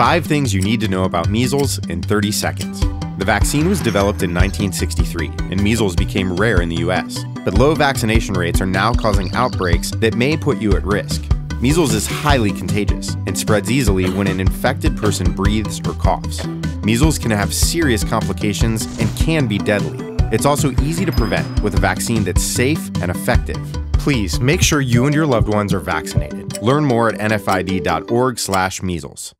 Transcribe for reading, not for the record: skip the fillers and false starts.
5 Things You Need to Know About Measles in 30 Seconds. The vaccine was developed in 1963, and measles became rare in the US. But low vaccination rates are now causing outbreaks that may put you at risk. Measles is highly contagious and spreads easily when an infected person breathes or coughs. Measles can have serious complications and can be deadly. It's also easy to prevent with a vaccine that's safe and effective. Please make sure you and your loved ones are vaccinated. Learn more at nfid.org/measles.